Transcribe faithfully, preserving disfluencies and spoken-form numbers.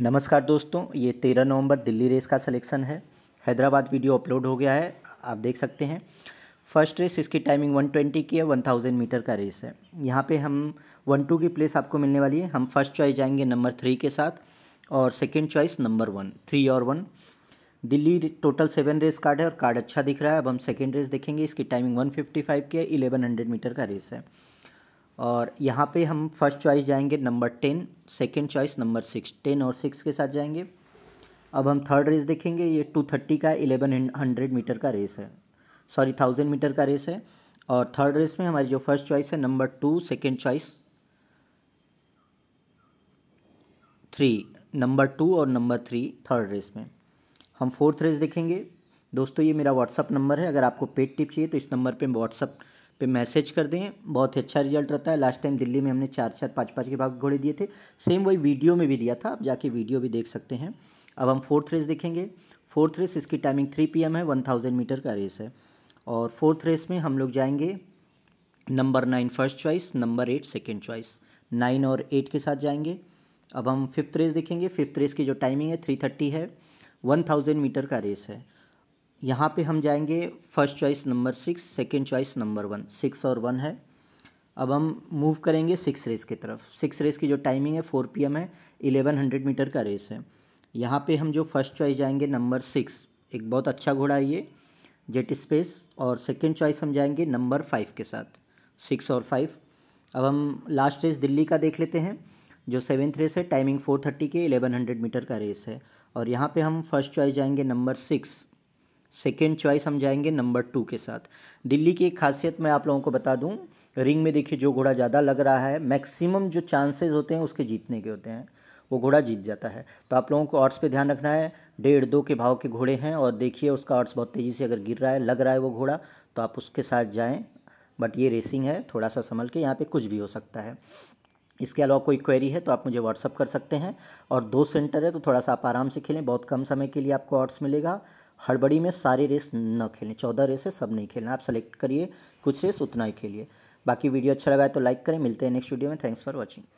नमस्कार दोस्तों, ये तेरह नवंबर दिल्ली रेस का सिलेक्शन है। हैदराबाद वीडियो अपलोड हो गया है, आप देख सकते हैं। फर्स्ट रेस इसकी टाइमिंग एक सौ बीस की है, एक हज़ार मीटर का रेस है। यहाँ पे हम वन टू की प्लेस आपको मिलने वाली है। हम फर्स्ट चॉइस जाएंगे नंबर थ्री के साथ और second choice number one, three और one. Delhi total seven race card है और कार्ड अच्छा दिख रहा है। अब हम सेकेंड रेस देखेंगे, इसकी टाइमिंग वन फिफ्टी फाइव की है, इलेवन हंड्रेड मीटर का रेस है। और यहाँ पे हम फर्स्ट चॉइस जाएंगे number ten, second choice number six, ten और सिक्स के साथ जाएंगे। अब हम थर्ड रेस देखेंगे, ये टू थर्टी का एलेवन हंड्रेड मीटर का रेस है, सॉरी थाउजेंड मीटर का रेस है। और थर्ड रेस में हमारी जो फर्स्ट चॉइस है number two, second choice three, number two और नंबर थ्री थर्ड रेस में। हम फोर्थ रेस देखेंगे। दोस्तों ये मेरा व्हाट्सअप नंबर है, अगर आपको पेड टिप चाहिए तो इस नंबर पर व्हाट्सअप पे मैसेज कर दें। बहुत ही अच्छा रिजल्ट रहता है। लास्ट टाइम दिल्ली में हमने चार चार पाँच पाँच के भाग घोड़े दिए थे, सेम वही वीडियो में भी दिया था, आप जाके वीडियो भी देख सकते हैं। अब हम फोर्थ रेस देखेंगे। फोर्थ रेस इसकी टाइमिंग थ्री पी एम है, एक हज़ार मीटर का रेस है। और फोर्थ रेस में हम लोग जाएंगे number nine first choice, number eight second choice, nine और एट के साथ जाएंगे। अब हम फिफ्थ रेस देखेंगे। फिफ्थ रेस की जो टाइमिंग है थ्री थर्टी है, वन थाउजेंड मीटर का रेस है। यहाँ पे हम जाएंगे first choice number six, second choice number one, six और वन है। अब हम मूव करेंगे सिक्स रेस की तरफ। सिक्स रेस की जो टाइमिंग है फोर पी एम है, इलेवन हंड्रेड मीटर का रेस है। यहाँ पे हम जो फर्स्ट चॉइस जाएंगे नंबर सिक्स, एक बहुत अच्छा घोड़ा है ये, जेट स्पेस। और सेकेंड चॉइस हम जाएंगे नंबर फाइव के साथ, सिक्स और फाइव। अब हम लास्ट रेस दिल्ली का देख लेते हैं, जो सेवेंथ रेस है। टाइमिंग फोर थर्टी के, एलेवन हंड्रेड मीटर का रेस है। और यहाँ पर हम फर्स्ट चॉइस जाएंगे नंबर सिक्स, सेकेंड चॉइस हम जाएंगे नंबर टू के साथ। दिल्ली की एक खासियत मैं आप लोगों को बता दूं, रिंग में देखिए जो घोड़ा ज़्यादा लग रहा है, मैक्सिमम जो चांसेस होते हैं उसके जीतने के होते हैं, वो घोड़ा जीत जाता है। तो आप लोगों को ऑड्स पे ध्यान रखना है। डेढ़ दो के भाव के घोड़े हैं और देखिए उसका ऑड्स बहुत तेज़ी से अगर गिर रहा है, लग रहा है वो घोड़ा, तो आप उसके साथ जाएँ। बट ये रेसिंग है, थोड़ा सा संभल के, यहाँ पर कुछ भी हो सकता है। इसके अलावा कोई क्वेरी है तो आप मुझे व्हाट्सअप कर सकते हैं। और दो सेंटर है तो थोड़ा सा आप आराम से खेलें, बहुत कम समय के लिए आपको ऑड्स मिलेगा। हड़बड़ी में सारे रेस न खेलें, चौदह रेस है सब नहीं खेलना, आप सेलेक्ट करिए कुछ रेस उतना ही खेलिए। बाकी वीडियो अच्छा लगा है तो लाइक करें। मिलते हैं नेक्स्ट वीडियो में, थैंक्स फॉर वॉचिंग।